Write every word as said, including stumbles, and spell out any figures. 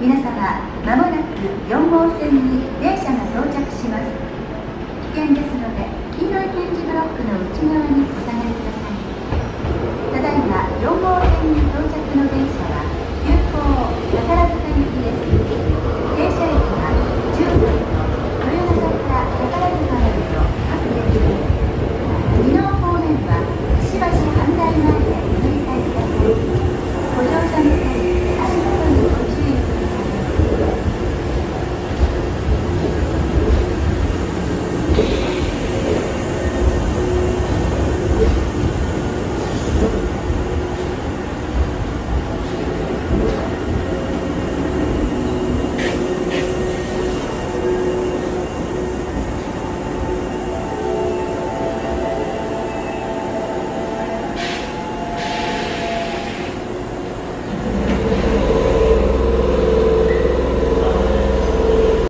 皆様、まもなくよんごうせんに電車が到着します。危険ですので、黄色い点字ブロックの内側に